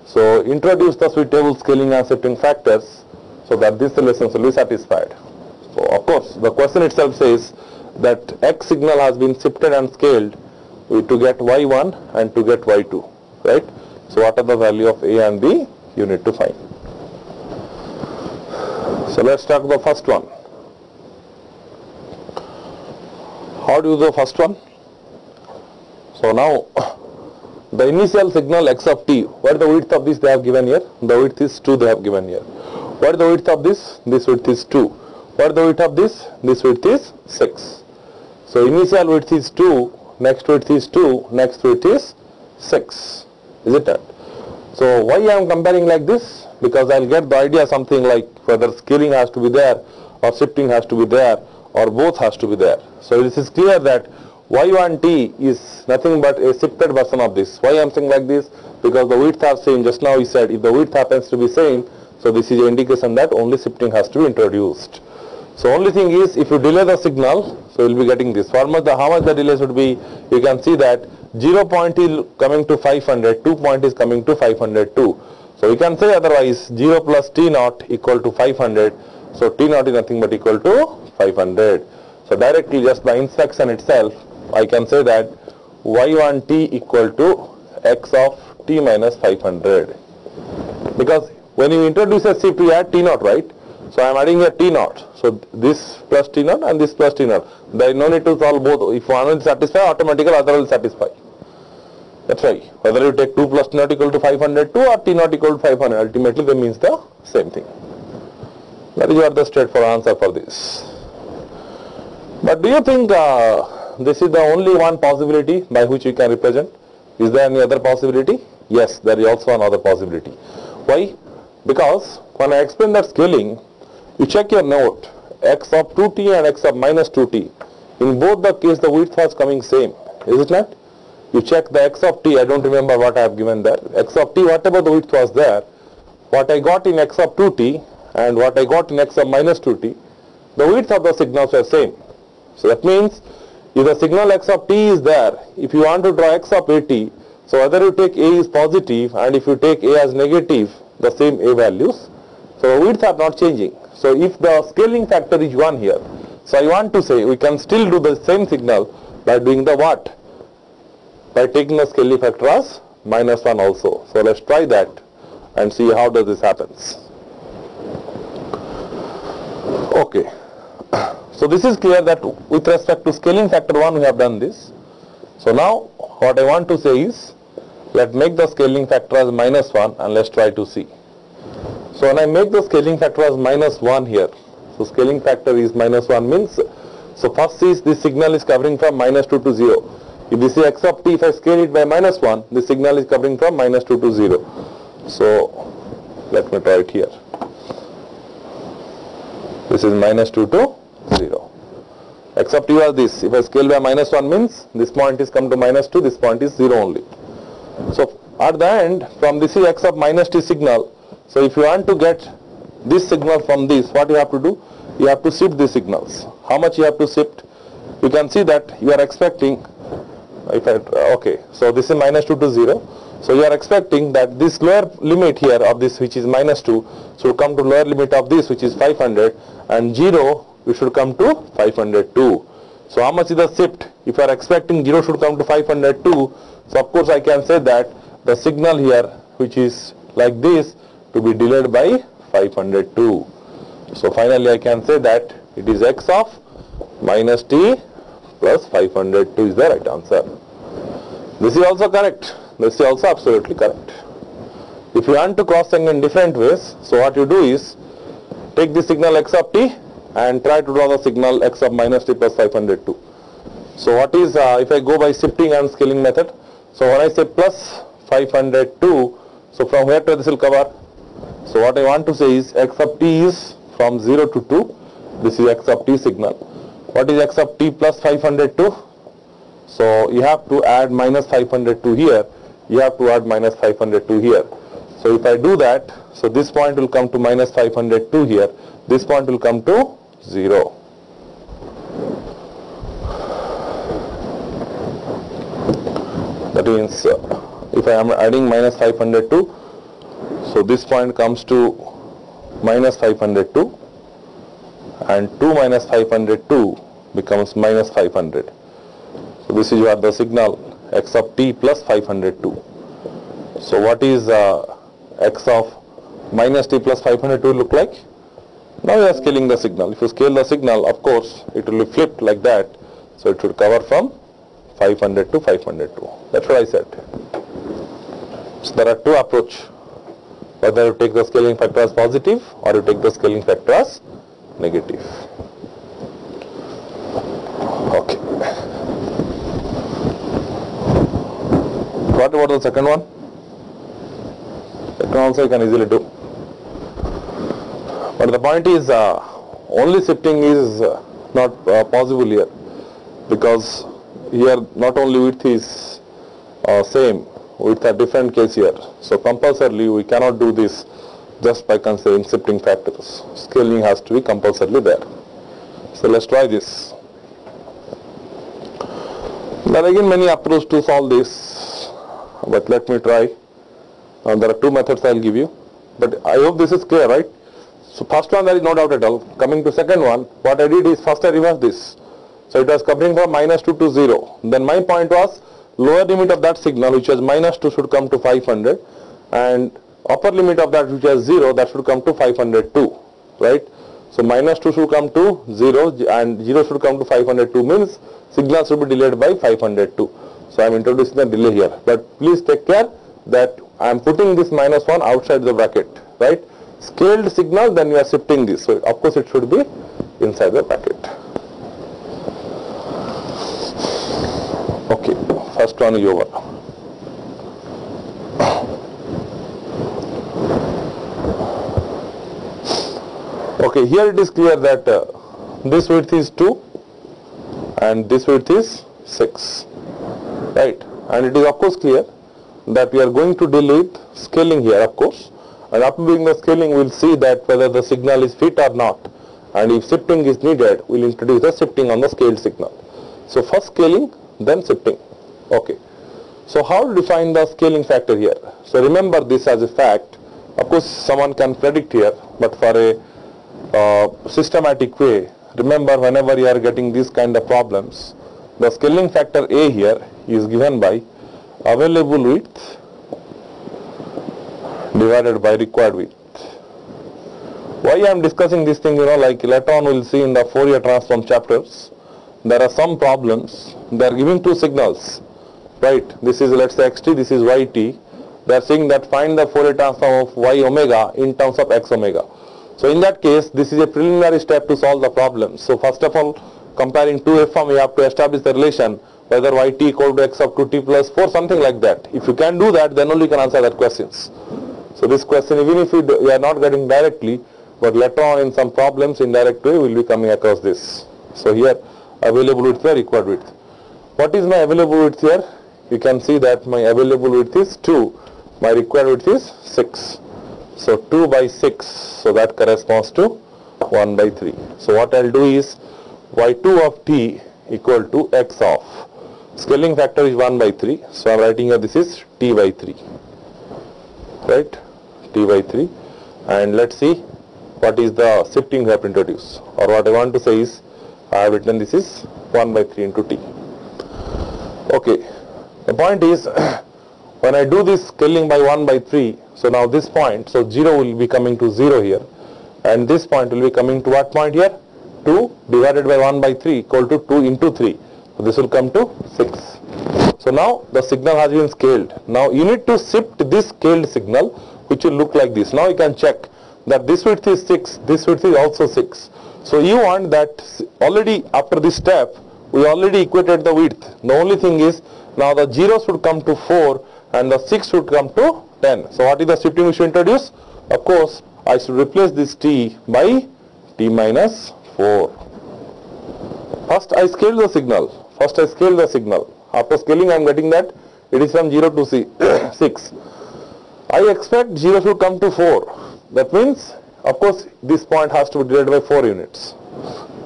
so introduce the suitable scaling and shifting factors so that this relation will be satisfied. So of course the question itself says that x signal has been shifted and scaled to get y one and to get y two, right? So what are the value of a and b you need to find. So let's talk the first one. How do you do the first one? So now the initial signal x of t, what the width of this they have given here? The width is two they have given here. What the width of this? This width is two. What the width of this? This width is six. So initial width is two, next width is two, next width is six. Is it not? So why I am comparing like this? Because I will get the idea something like whether scaling has to be there or shifting has to be there or both has to be there. So this is clear that y one t is nothing but a shifted version of this. Why I am saying like this? Because the width are same. Just now we said if the width happens to be same, so this is an indication that only shifting has to be introduced. So only thing is, if you delay the signal, so you will be getting this. For much the, how much the delay should be, you can see that zero point is coming to five hundred, two point is coming to five hundred two. So you can say otherwise zero plus t naught equal to five hundred. So t naught is nothing but equal to five hundred. So directly just by inspection itself, I can say that y one t equal to x of t minus five hundred. Because when you introduce a shift, you add t naught, right? So I am adding a t naught. So this plus t naught and this plus t naught. There is no need to solve both. If one will satisfy, automatically other will satisfy. That's why whether you take two plus t not equal to five hundred, two or t not equal to five hundred, ultimately they means the same thing. That is what the straightforward answer for this. But do you think uh, this is the only one possibility by which you can represent? Is there any other possibility? Yes, there is also another possibility. Why? Because when I explain that scaling, you check your note, x of two t and x of minus two t. In both the case, the width was coming same, is it not? You check the x of t, I don't remember what I have given there. X of t, whatever the width was there, what I got in x of two t and what I got in x of minus two t, the width of the signals are same. So that means, if the signal x of t is there, if you want to draw x of a t, so whether you take a is positive and if you take a as negative, the same a values, so the widths are not changing. So if the scaling factor is one here, so I want to say we can still do the same signal by doing the what? By taking the scaling factor as minus one also. So let's try that and see how does this happens. Okay. So this is clear that with respect to scaling factor one we have done this. So now what I want to say is let's make the scaling factor as minus one and let's try to see. So when I make the scaling factor as minus one here, so scaling factor is minus one means, so first is this signal is covering from minus two to zero. If this is x of t, if I scale it by minus one, the signal is covering from minus two to zero. So, let me try it here. This is minus two to zero. X of t was this. If I scale by minus one means, this point is come to minus two, this point is zero only. So, at the end, from this is x of minus t signal. So, if you want to get this signal from this, what you have to do? You have to shift these signals. How much you have to shift? You can see that you are expecting... If I, okay, so this is minus two to zero. So you are expecting that this lower limit here of this which is minus two should come to lower limit of this which is five hundred and zero we should come to five hundred two. So how much is the shift? If you are expecting zero should come to five hundred two, so of course I can say that the signal here which is like this to be delayed by five hundred two. So finally I can say that it is x of minus t plus five hundred two is the right answer. This is also correct. This is also absolutely correct. If you want to cross-check in different ways, so what you do is take the signal x of t and try to draw the signal x of minus t plus five hundred two. So what is, uh, if I go by shifting and scaling method, so when I say plus five hundred two, so from where to this will cover? So what I want to say is x of t is from zero to two. This is x of t signal. What is x of t plus five hundred two? So you have to add minus five hundred two here. You have to add minus five hundred two here. So if I do that, so this point will come to minus five hundred two here. This point will come to zero. That means uh, if I am adding minus five hundred two, so this point comes to minus five hundred two and two minus five hundred two becomes minus five hundred. So this is what the signal x of t plus five hundred two. So what is uh, x of minus t plus five hundred two look like? Now you are scaling the signal. If you scale the signal, of course, it will be flipped like that. So it should cover from five hundred to five hundred two. That's what I said. So there are two approaches. Whether you take the scaling factor as positive or you take the scaling factor as negative. Okay. What about the second one? Second also you can easily do. But the point is, uh, only shifting is uh, not uh, possible here, because here not only width is uh, same, width are different case here. So compulsorily we cannot do this just by considering shifting factors. Scaling has to be compulsorily there. So let's try this. There are again many approaches to solve this, but let me try. Now there are two methods I will give you, but I hope this is clear, right? So first one there is no doubt at all. Coming to second one, what I did is first I reversed this. So it was covering from minus two to zero. Then my point was lower limit of that signal which was minus two should come to five hundred and upper limit of that which is zero, that should come to five hundred two, right? So minus two should come to zero and zero should come to five hundred two means signal should be delayed by five hundred two. So I am introducing the delay here. But please take care that I am putting this minus one outside the bracket, right? Scaled signal, then we are shifting this. So of course it should be inside the bracket. Okay, first one is over. Okay, here it is clear that uh, this width is two and this width is six, right? And it is of course clear that we are going to deal with scaling here, of course. And after doing the scaling, we will see that whether the signal is fit or not. And if shifting is needed, we will introduce the shifting on the scaled signal. So first scaling, then shifting. Okay. So how to define the scaling factor here? So remember this as a fact. Of course, someone can predict here, but for a Uh, systematic way, remember whenever you are getting these kind of problems, the scaling factor A here is given by available width divided by required width. Why I am discussing this thing, you know, like later on we will see in the Fourier transform chapters, there are some problems, they are giving two signals, right? This is let's say xt, this is yt. They are saying that find the Fourier transform of y omega in terms of x omega. So in that case, this is a preliminary step to solve the problem. So first of all, comparing two f form, you have to establish the relation whether yt equal to x of two t plus four, something like that. If you can do that, then only you can answer that questions. So this question, even if you, do, you are not getting directly, but later on in some problems, indirect way, we will be coming across this. So here, available width by required width. What is my available width here? You can see that my available width is two, my required width is six. So two by six, so that corresponds to one by three. So what I'll do is y two of t equal to x of. Scaling factor is one by three. So I'm writing here this is t by three. Right? T by three. And let's see what is the shifting we have to introduce. Or what I want to say is I have written this is one by three into t. Okay. The point is when I do this scaling by one by three, so now this point, so zero will be coming to zero here, and this point will be coming to what point here? two divided by one by three equal to two into three. So this will come to six. So now the signal has been scaled. Now you need to shift this scaled signal, which will look like this. Now you can check that this width is six, this width is also six. So you want that already after this step, we already equated the width. The only thing is now the zeros would come to four and the six would come to ten. So what is the shifting we should introduce? Of course, I should replace this t by t minus four. First I scale the signal. First I scale the signal. After scaling I am getting that it is from zero to six. I expect zero should come to four. That means, of course, this point has to be divided by four units.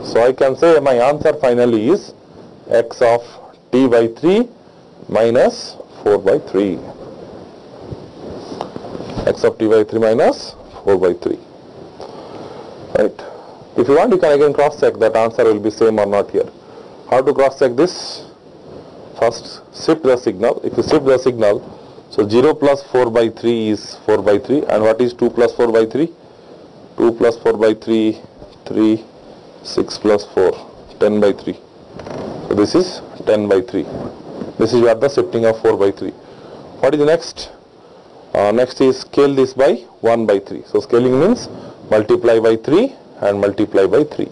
So I can say my answer finally is x of t by three minus four by three. X of t by three minus four by three. Right. If you want, you can again cross-check that answer will be same or not here. How to cross-check this? First, shift the signal. If you shift the signal, so zero plus four by three is four by three. And what is two plus four by three? two plus four by three, three, six plus four, ten by three. So this is ten by three. This is what the shifting of four by three. What is the next? Uh, next is scale this by one by three. So scaling means multiply by three and multiply by three.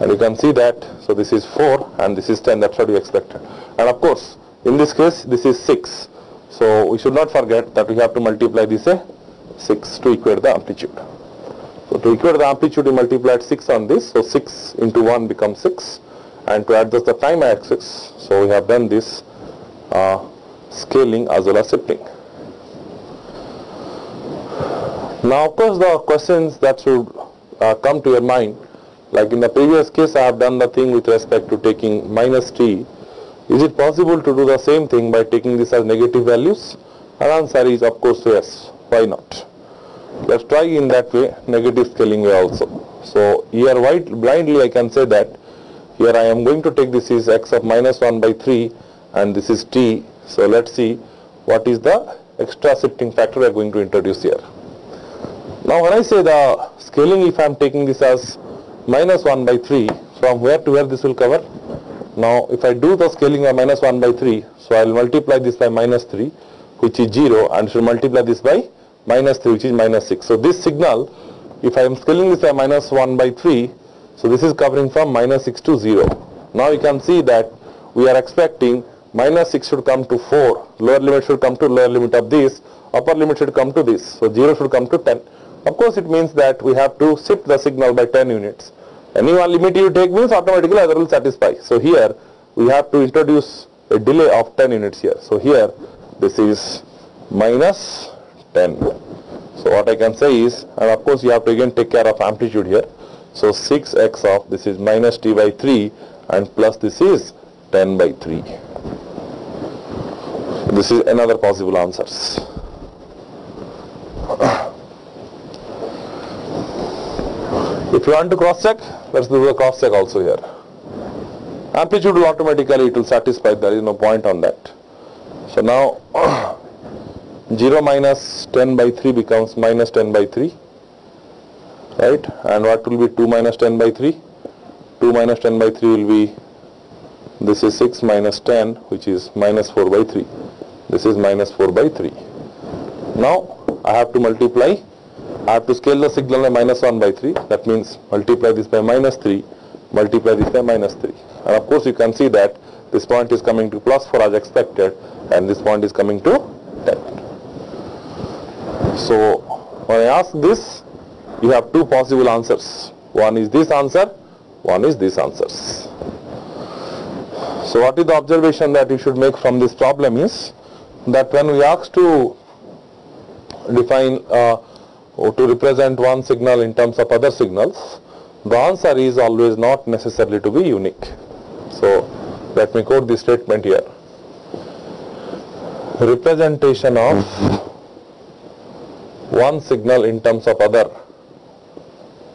And you can see that, so this is four and this is ten, that's what we expected. And of course, in this case, this is six. So we should not forget that we have to multiply this uh, six to equate the amplitude. So to equate the amplitude, we multiplied six on this. So six into one becomes six. And to adjust the time axis, so we have done this uh, scaling as well as shifting. Now of course the questions that should uh, come to your mind, like in the previous case I have done the thing with respect to taking minus t, is it possible to do the same thing by taking this as negative values? Our answer is of course yes, why not? Let's try in that way, negative scaling way also. So here right, blindly I can say that here I am going to take this is x of minus one by three and this is t, so let's see what is the extra shifting factor we are going to introduce here. Now when I say the scaling, if I am taking this as minus one by three, from where to where this will cover? Now if I do the scaling by minus one by three, so I will multiply this by minus three, which is zero, and should multiply this by minus three, which is minus six. So this signal, if I am scaling this by minus one by three, so this is covering from minus six to zero. Now you can see that we are expecting minus six should come to four, lower limit should come to lower limit of this, upper limit should come to this, so zero should come to ten. Of course it means that we have to shift the signal by ten units. Any one limit you take means automatically other will satisfy. So here we have to introduce a delay of ten units here. So here this is minus ten. So what I can say is, and of course you have to again take care of amplitude here. So six x of this is minus t by three and plus this is ten by three. This is another possible answers. If you want to cross check, let's do the cross check also here. Amplitude will automatically, it will satisfy, there is no point on that. So now zero minus ten by three becomes minus ten by three, right? And what will be two minus ten by three? two minus ten by three will be, this is six minus ten, which is minus four by three. This is minus four by three. Now I have to multiply, I have to scale the signal by minus one by three. That means multiply this by minus three, multiply this by minus three. And of course you can see that this point is coming to plus four as expected, and this point is coming to ten. So when I ask this, you have two possible answers. One is this answer, one is this answers. So what is the observation that you should make from this problem is that when we ask to define uh, or to represent one signal in terms of other signals, the answer is always not necessarily to be unique. So let me quote this statement here. Representation of one signal in terms of other,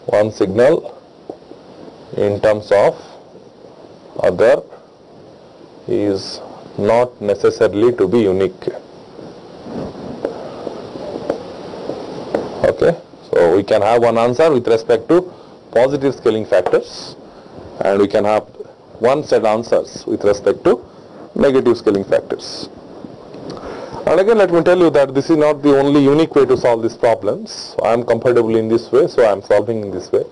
one signal in terms of other is not necessarily to be unique. Okay, so we can have one answer with respect to positive scaling factors, and we can have one set answers with respect to negative scaling factors. And again, let me tell you that this is not the only unique way to solve these problems. So I am comfortable in this way, so I am solving in this way.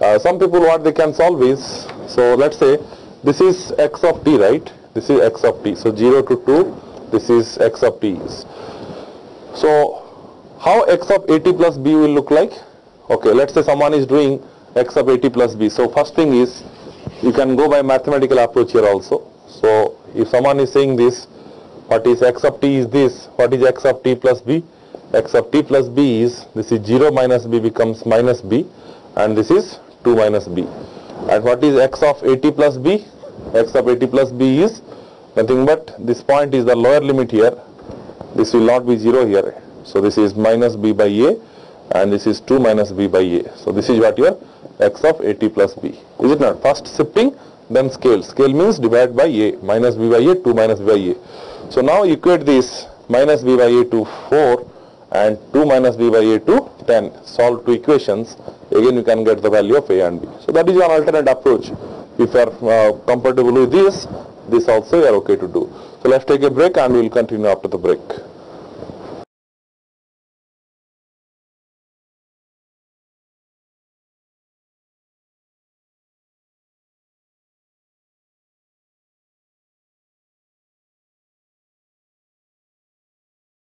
Uh, some people, what they can solve is, so let's say this is x of t, right? This is x of t. So zero to two, this is x of t. So how x of eighty plus b will look like? Okay, let's say someone is doing x of eighty plus b. So first thing is, you can go by mathematical approach here also. So if someone is saying this, what is x of t is this, what is x of t plus b? X of t plus b is, this is zero minus b becomes minus b, and this is two minus b. And what is x of eighty plus b? X of eighty plus b is nothing but, this point is the lower limit here. This will not be zero here. So this is minus b by a, and this is two minus b by a. So this is what your x of eighty plus b. Is it not? First shifting, then scale. Scale means divided by a. Minus b by a, two minus b by a. So now equate this minus b by a to four and two minus b by a to ten. Solve two equations. Again, you can get the value of a and b. So that is one alternate approach. If you are uh, comfortable with this, this also you are okay to do. So let's take a break and we will continue after the break.